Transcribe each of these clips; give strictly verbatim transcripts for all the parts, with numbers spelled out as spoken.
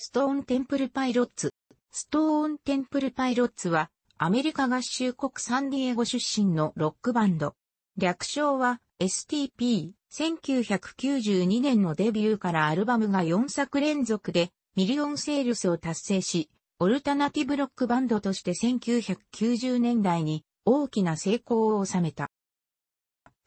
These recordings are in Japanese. ストーンテンプルパイロッツ。ストーンテンプルパイロッツは、アメリカ合衆国サンディエゴ出身のロックバンド。略称は エスティーピー。せんきゅうひゃくきゅうじゅうにねんのデビューからアルバムがよんさく連続でミリオンセールスを達成し、オルタナティブロックバンドとしてせんきゅうひゃくきゅうじゅうねんだいに大きな成功を収めた。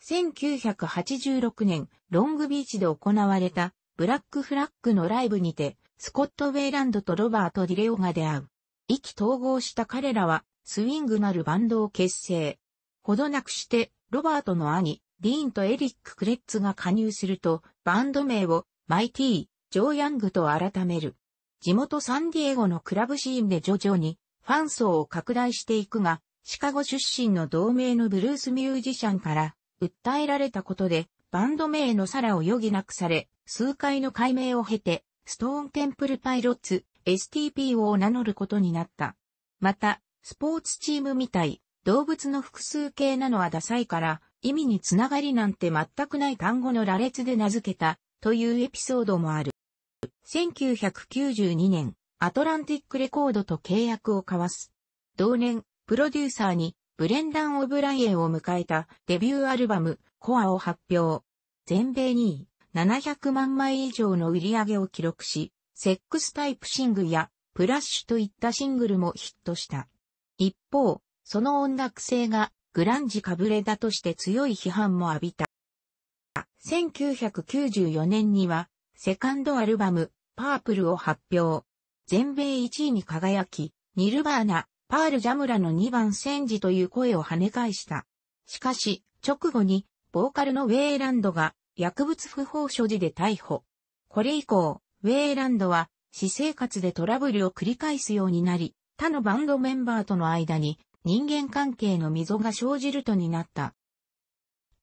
せんきゅうひゃくはちじゅうろくねん、ロングビーチで行われたブラックフラッグのライブにて、スコット・ウェイランドとロバート・ディレオが出会う。意気投合した彼らは、スウィングなるバンドを結成。ほどなくして、ロバートの兄、ディーンとエリック・クレッツが加入すると、バンド名を、マイティー・ジョー・ヤングと改める。地元サンディエゴのクラブシーンで徐々に、ファン層を拡大していくが、シカゴ出身の同名のブルースミュージシャンから、訴えられたことで、バンド名のさらを余儀なくされ、数回の改名を経て、ストーンテンプルパイロッツ、エスティーピー を名乗ることになった。また、スポーツチームみたい、動物の複数形なのはダサいから、意味につながりなんて全くない単語の羅列で名付けた、というエピソードもある。せんきゅうひゃくきゅうじゅうにねん、アトランティックレコードと契約を交わす。同年、プロデューサーに、ブレンダン・オブライエンを迎えたデビューアルバム、コアを発表。全米にい、ななひゃくまんまい以上の売り上げを記録し、セックスタイプシングやプラッシュといったシングルもヒットした。一方、その音楽性がグランジかぶれだとして強い批判も浴びた。せんきゅうひゃくきゅうじゅうよねんには、セカンドアルバム、パープルを発表。全米いちいに輝き、ニルバーナ、パールジャムらのにばん煎じという声を跳ね返した。しかし、直後に、ボーカルのウェイランドが、薬物不法所持で逮捕。これ以降、ウェイランドは、私生活でトラブルを繰り返すようになり、他のバンドメンバーとの間に人間関係の溝が生じるとになった。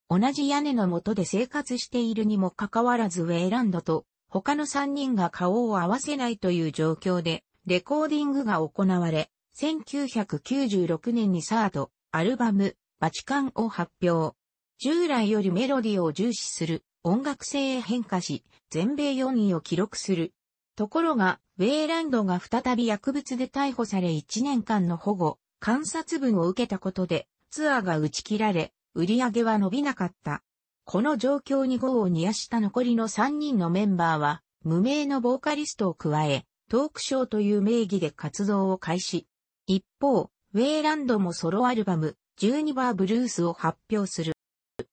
同じ屋根の下で生活しているにもかかわらずウェイランドと他のさんにんが顔を合わせないという状況で、レコーディングが行われ、せんきゅうひゃくきゅうじゅうろくねんにサード、アルバム、バチカンを発表。従来よりメロディを重視する。音楽性へ変化し、全米よんいを記録する。ところが、ウェイランドが再び薬物で逮捕されいちねんかんの保護、観察文を受けたことで、ツアーが打ち切られ、売り上げは伸びなかった。この状況に業を煮やした残りのさんにんのメンバーは、無名のボーカリストを加え、トークショーという名義で活動を開始。一方、ウェイランドもソロアルバム、じゅうにバーブルースを発表する。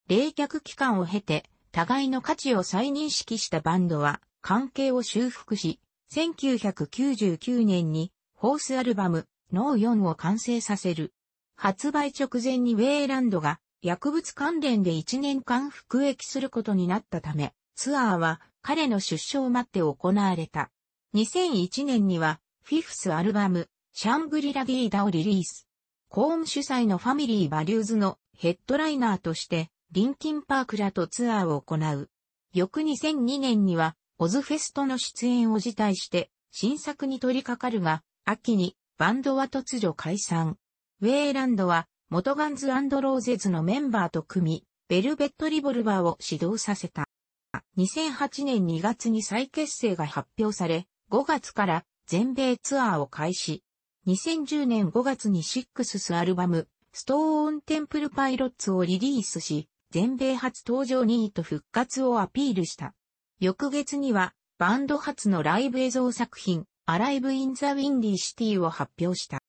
冷却期間を経て、互いの価値を再認識したバンドは関係を修復し、せんきゅうひゃくきゅうじゅうきゅうねんにフォースアルバム ノーフォー を完成させる。発売直前にウェイランドが薬物関連でいちねんかん服役することになったため、ツアーは彼の出所を待って行われた。にせんいちねんにはフィフスアルバムシャングリラ・ディーダをリリース。コーン主催のファミリー・バリューズのヘッドライナーとして、リンキンパークらとツアーを行う。翌にせんにねんには、オズフェストの出演を辞退して、新作に取り掛かるが、秋に、バンドは突如解散。ウェイランドは、元ガンズ&ローゼズのメンバーと組み、ベルベット・リボルバーを始動させた。にせんはちねんにがつに再結成が発表され、ごがつから全米ツアーを開始。にせんじゅうねんごがつにシックススアルバム、ストーン・テンプル・パイロッツをリリースし、全米初登場にいと復活をアピールした。翌月には、バンド初のライブ映像作品、アライブ・イン・ザ・ウィンディ・シティを発表した。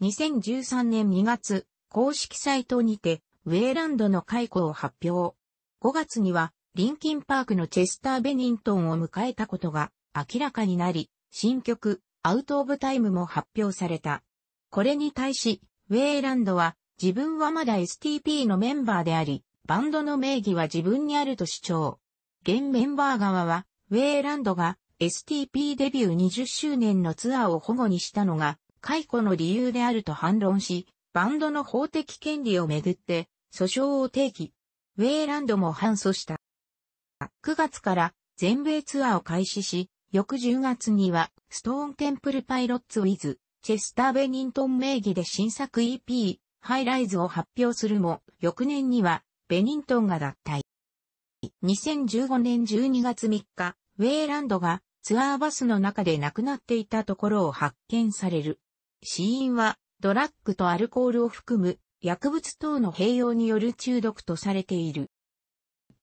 にせんじゅうさんねんにがつ、公式サイトにて、ウェイランドの解雇を発表。ごがつには、リンキンパークのチェスター・ベニントンを迎えたことが明らかになり、新曲、アウト・オブ・タイムも発表された。これに対し、ウェイランドは、自分はまだ エスティーピー のメンバーであり、バンドの名義は自分にあると主張。現メンバー側は、ウェイランドが エスティーピー デビューにじゅっしゅうねんのツアーを保護にしたのが、解雇の理由であると反論し、バンドの法的権利をめぐって、訴訟を提起。ウェイランドも反訴した。くがつから全米ツアーを開始し、翌じゅうがつには、ストーンテンプルパイロッツウィズ、チェスター・ベニントン名義で新作 イーピー、ハイライズを発表するも、翌年には、ベニントンが脱退。にせんじゅうごねんじゅうにがつみっか、ウェイランドが、ツアーバスの中で亡くなっていたところを発見される。死因は、ドラッグとアルコールを含む薬物等の併用による中毒とされている。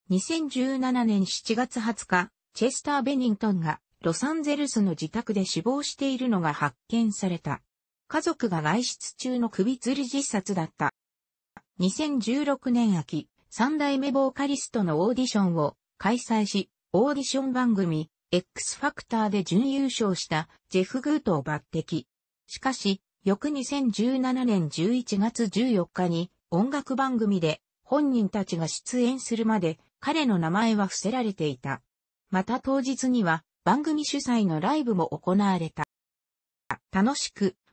にせんじゅうななねんしちがつはつか、チェスター・ベニントンがロサンゼルスの自宅で死亡しているのが発見された。家族が外出中の首吊り自殺だった。にせんじゅうろくねん秋、三代目ボーカリストのオーディションを開催し、オーディション番組 X ファクターで準優勝したジェフ・グートを抜擢。しかし、翌にせんじゅうななねんじゅういちがつじゅうよっかに音楽番組で本人たちが出演するまで彼の名前は伏せられていた。また当日には番組主催のライブも行われた。楽しく